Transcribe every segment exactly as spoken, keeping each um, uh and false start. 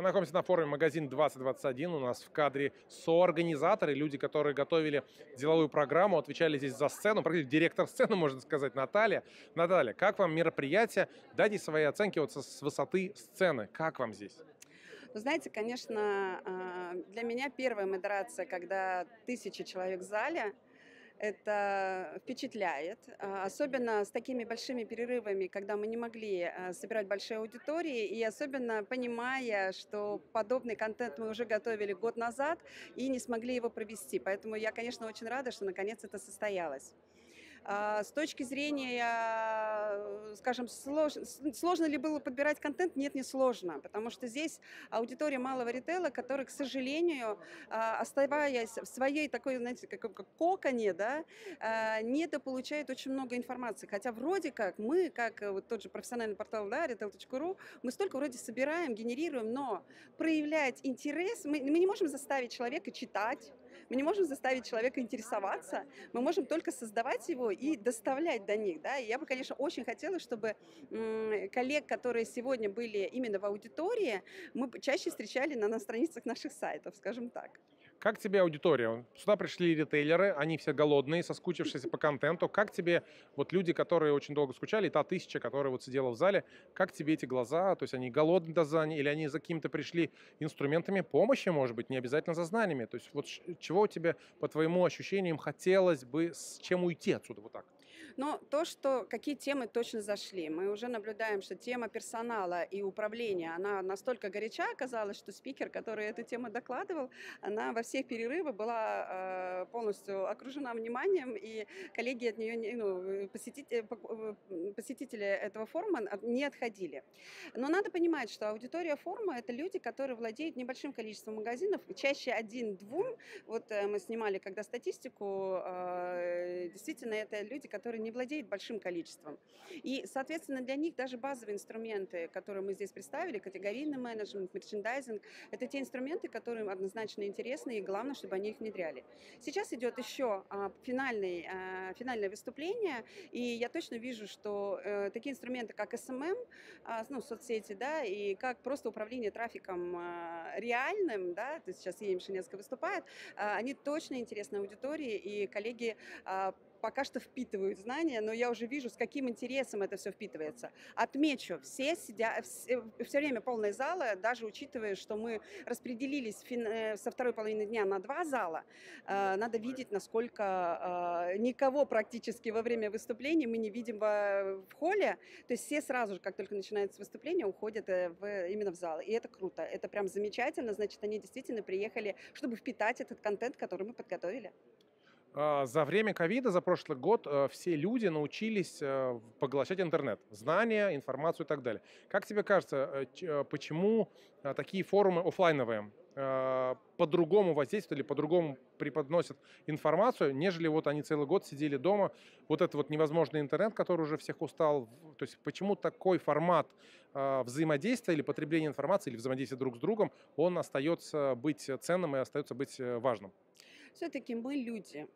Мы находимся на форуме «Магазин двадцать двадцать один». У нас в кадре соорганизаторы, люди, которые готовили деловую программу, отвечали здесь за сцену, практически директор сцены, можно сказать, Наталья. Наталья, как вам мероприятие? Дайте свои оценки вот с высоты сцены. Как вам здесь? Ну, знаете, конечно, для меня первая модерация, когда тысячи человек в зале, это впечатляет, особенно с такими большими перерывами, когда мы не могли собирать большие аудитории, и особенно понимая, что подобный контент мы уже готовили год назад и не смогли его провести. Поэтому я, конечно, очень рада, что наконец это состоялось. С точки зрения, скажем, слож... сложно ли было подбирать контент? Нет, не сложно, потому что здесь аудитория малого ритейла, которая, к сожалению, оставаясь в своей такой, знаете, как коконе, да, недополучает очень много информации. Хотя вроде как мы, как вот тот же профессиональный портал, да, retail точка ру, мы столько вроде собираем, генерируем, но проявлять интерес мы, мы не можем заставить человека читать. Мы не можем заставить человека интересоваться, мы можем только создавать его и доставлять до них. Да? И я бы, конечно, очень хотела, чтобы коллег, которые сегодня были именно в аудитории, мы чаще встречали на, на страницах наших сайтов, скажем так. Как тебе аудитория? Сюда пришли ритейлеры, они все голодные, соскучившиеся по контенту. Как тебе вот люди, которые очень долго скучали, и та тысяча, которая вот сидела в зале, как тебе эти глаза? То есть они голодны до знаний, или они за какими-то пришли инструментами помощи, может быть, не обязательно за знаниями? То есть вот чего тебе, по твоему ощущениям, хотелось бы, с чем уйти отсюда вот так? Но то, что какие темы точно зашли, мы уже наблюдаем, что тема персонала и управления, она настолько горяча оказалась, что спикер, который эту тему докладывал, она во всех перерывах была э, полностью окружена вниманием, и коллеги от нее, ну, посетители, посетители этого форума не отходили. Но надо понимать, что аудитория форума – это люди, которые владеют небольшим количеством магазинов, чаще один-двум. Вот э, мы снимали, когда статистику, э, действительно, это люди, которые которые не владеют большим количеством. И, соответственно, для них даже базовые инструменты, которые мы здесь представили, категорийный менеджмент, мерчендайзинг, это те инструменты, которые однозначно интересны, и главное, чтобы они их внедряли. Сейчас идет еще а, финальный, а, финальное выступление, и я точно вижу, что а, такие инструменты, как эс эм эм, а, ну, соцсети, да, и как просто управление трафиком а, реальным, да, то есть сейчас Еми Шенецкая выступает, а, они точно интересны аудитории, и коллеги а, пока что впитывают знания, но я уже вижу, с каким интересом это все впитывается. Отмечу, все сидят, все, все время полные залы, даже учитывая, что мы распределились фин, со второй половины дня на два зала, э, надо видеть, насколько э, никого практически во время выступлений мы не видим в, в холле. То есть все сразу же, как только начинается выступление, уходят в, именно в зал. И это круто, это прям замечательно. Значит, они действительно приехали, чтобы впитать этот контент, который мы подготовили. За время ковида, за прошлый год, все люди научились поглощать интернет, знания, информацию и так далее. Как тебе кажется, почему такие форумы офлайновые по-другому воздействуют или по-другому преподносят информацию, нежели вот они целый год сидели дома, вот этот вот невозможный интернет, который уже всех устал? То есть почему такой формат взаимодействия или потребления информации, или взаимодействия друг с другом, он остается быть ценным и остается быть важным? Все-таки мы люди.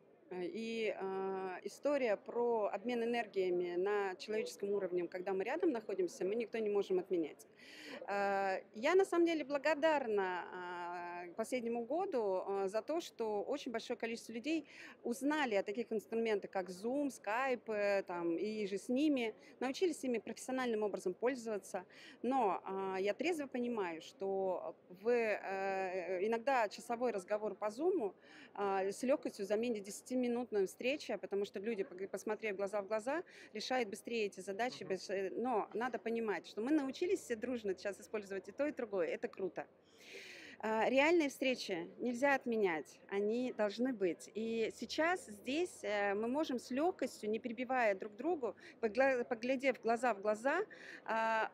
И э, история про обмен энергиями на человеческом уровне, когда мы рядом находимся, мы никто не можем отменять. Э, я на самом деле благодарна э, последнему году э, за то, что очень большое количество людей узнали о таких инструментах, как Zoom, Skype, э, там, и же с ними, научились ими профессиональным образом пользоваться. Но э, я трезво понимаю, что в, э, иногда часовой разговор по Zoom э, с легкостью заменит десятиминутную встречу, потому что люди, посмотрев глаза в глаза, решают быстрее эти задачи. Но надо понимать, что мы научились все дружно сейчас использовать и то, и другое. Это круто. Реальные встречи нельзя отменять, они должны быть. И сейчас здесь мы можем с легкостью, не перебивая друг другу, поглядев глаза в глаза,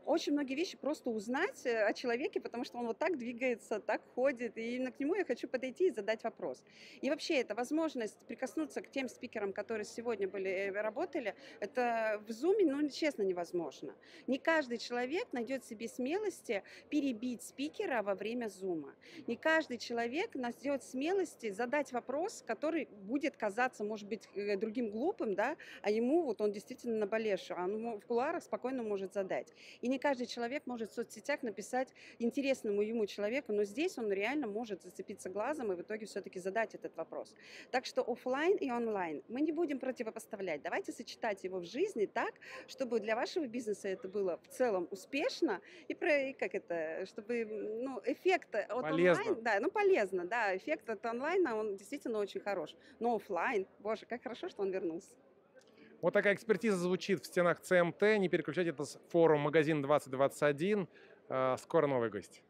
очень многие вещи просто узнать о человеке, потому что он вот так двигается, так ходит, и именно к нему я хочу подойти и задать вопрос. И вообще эта возможность прикоснуться к тем спикерам, которые сегодня были, работали, это в Zoom, ну, честно, невозможно. Не каждый человек найдет в себе смелости перебить спикера во время Zoom. Не каждый человек найдет смелости задать вопрос, который будет казаться, может быть, другим глупым, да, а ему вот он действительно наболевший, а он в кулуарах спокойно может задать. И не каждый человек может в соцсетях написать интересному ему человеку, но здесь он реально может зацепиться глазом и в итоге все-таки задать этот вопрос. Так что офлайн и онлайн мы не будем противопоставлять. Давайте сочетать его в жизни так, чтобы для вашего бизнеса это было в целом успешно и про, как это, чтобы ну, эффект от полезно. онлайн, да, ну полезно, да, эффект от онлайна он действительно очень хорош. Но офлайн, боже, как хорошо, что он вернулся. Вот такая экспертиза звучит в стенах ЦМТ. Не переключайте, это с форум «Магазин двадцать двадцать один». Скоро новый гость.